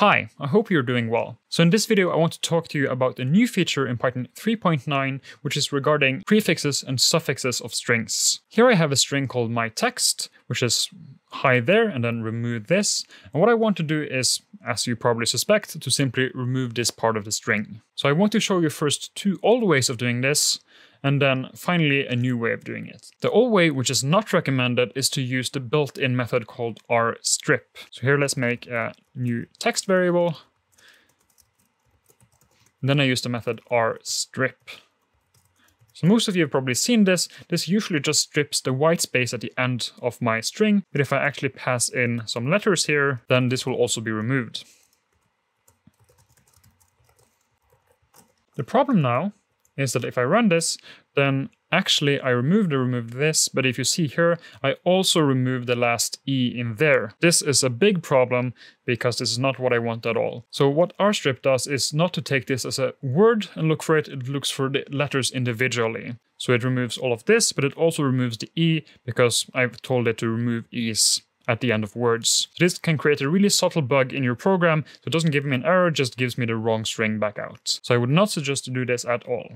Hi, I hope you're doing well. So in this video, I want to talk to you about a new feature in Python 3.9, which is regarding prefixes and suffixes of strings. Here I have a string called my text, which is hi there, and then remove this. And what I want to do is, as you probably suspect, to simply remove this part of the string. So I want to show you first two old ways of doing this, and then finally a new way of doing it. The old way, which is not recommended, is to use the built-in method called rstrip. So here let's make a new text variable. And then I use the method rstrip. So most of you have probably seen this. This usually just strips the white space at the end of my string, but if I actually pass in some letters here, then this will also be removed. The problem now is that if I run this, then actually I removed this, but if you see here, I also removed the last E in there. This is a big problem because this is not what I want at all. So what rstrip does is not to take this as a word and look for it, it looks for the letters individually. So it removes all of this, but it also removes the E because I've told it to remove E's at the end of words. So this can create a really subtle bug in your program. So it doesn't give me an error, just gives me the wrong string back out. So I would not suggest to do this at all.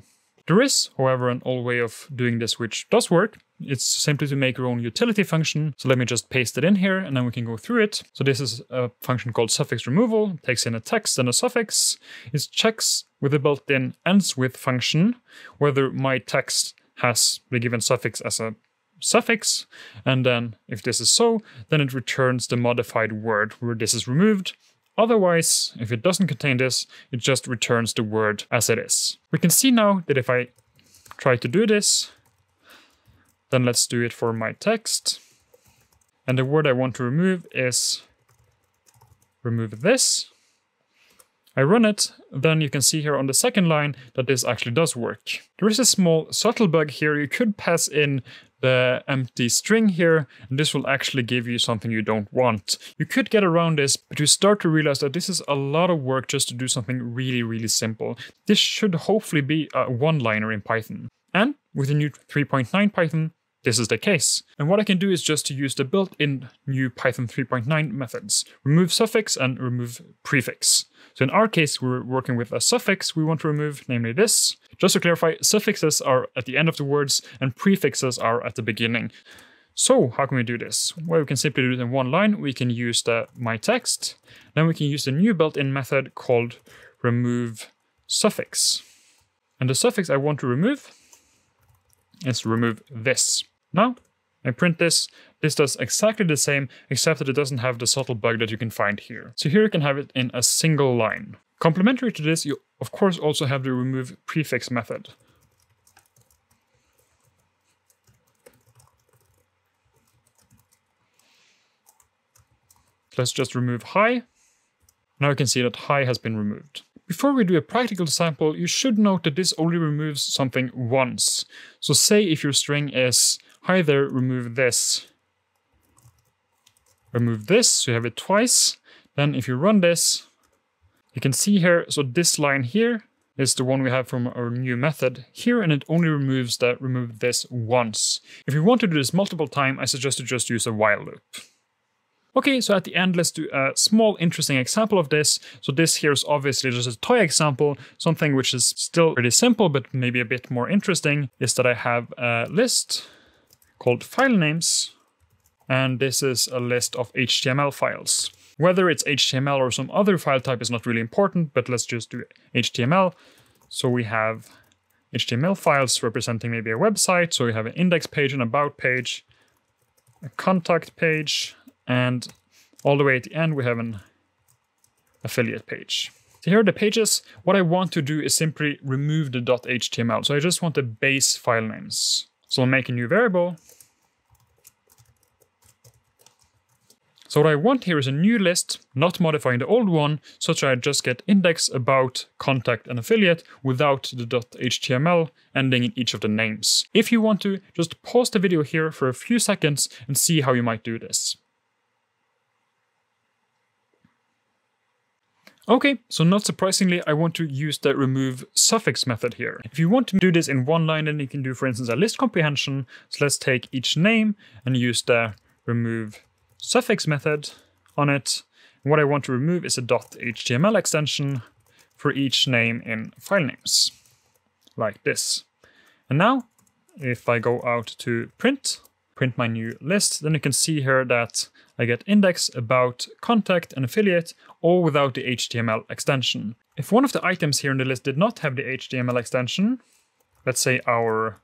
There is, however, an old way of doing this which does work. It's simply to make your own utility function. So let me just paste it in here and then we can go through it. So this is a function called suffix removal. It takes in a text and a suffix. It checks with the built-in ends with function whether my text has the given suffix as a suffix, and then if this is so, then it returns the modified word where this is removed. Otherwise, if it doesn't contain this, it just returns the word as it is. We can see now that if I try to do this, then let's do it for my text. And the word I want to remove is remove this. I run it, then you can see here on the second line that this actually does work. There is a small subtle bug here. You could pass in the empty string here, and this will actually give you something you don't want. You could get around this, but you start to realize that this is a lot of work just to do something really, really simple. This should hopefully be a one-liner in Python. And with the new 3.9 Python, this is the case. And what I can do is just to use the built-in new Python 3.9 methods, remove suffix and remove prefix. So in our case, we're working with a suffix we want to remove, namely this. Just to clarify, suffixes are at the end of the words and prefixes are at the beginning. So how can we do this? Well, we can simply do it in one line. We can use the my text. Then we can use the new built-in method called remove suffix. And the suffix I want to remove is remove this. Now, I print this. This does exactly the same, except that it doesn't have the subtle bug that you can find here. So here you can have it in a single line. Complementary to this, you of course also have the remove prefix method. Let's just remove hi. Now you can see that hi has been removed. Before we do a practical sample, you should note that this only removes something once. So say if your string is hi there, remove this. Remove this, so you have it twice. Then if you run this, you can see here, so this line here is the one we have from our new method here, and it only removes that remove this once. If you want to do this multiple times, I suggest to just use a while loop. Okay, so at the end, let's do a small interesting example of this. So this here is obviously just a toy example. Something which is still pretty simple, but maybe a bit more interesting is that I have a list called file names. And this is a list of HTML files. Whether it's HTML or some other file type is not really important, but let's just do HTML. So we have HTML files representing maybe a website. So we have an index page, an about page, a contact page, and all the way at the end, we have an affiliate page. So here are the pages. What I want to do is simply remove the .html. So I just want the base file names. So I'll make a new variable. So what I want here is a new list, not modifying the old one, such that I just get index, about, contact, and affiliate without the .html ending in each of the names. If you want to, just pause the video here for a few seconds and see how you might do this. Okay, so not surprisingly, I want to use the remove suffix method here. If you want to do this in one line, then you can do, for instance, a list comprehension. So let's take each name and use the remove suffix method on it. And what I want to remove is a .html extension for each name in file names, like this. And now, if I go out to print my new list, then you can see here that I get index, about, contact, and affiliate, all without the HTML extension. If one of the items here in the list did not have the HTML extension, let's say our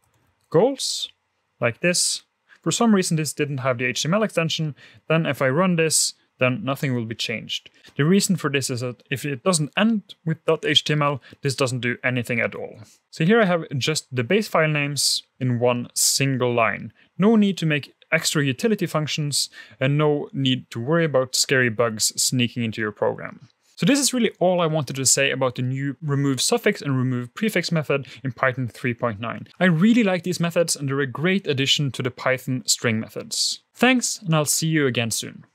goals, like this, for some reason this didn't have the HTML extension, then if I run this, then nothing will be changed. The reason for this is that if it doesn't end with .html, this doesn't do anything at all. So here I have just the base file names in one single line. No need to make extra utility functions and no need to worry about scary bugs sneaking into your program. So this is really all I wanted to say about the new remove suffix and remove prefix method in Python 3.9. I really like these methods and they're a great addition to the Python string methods. Thanks, and I'll see you again soon.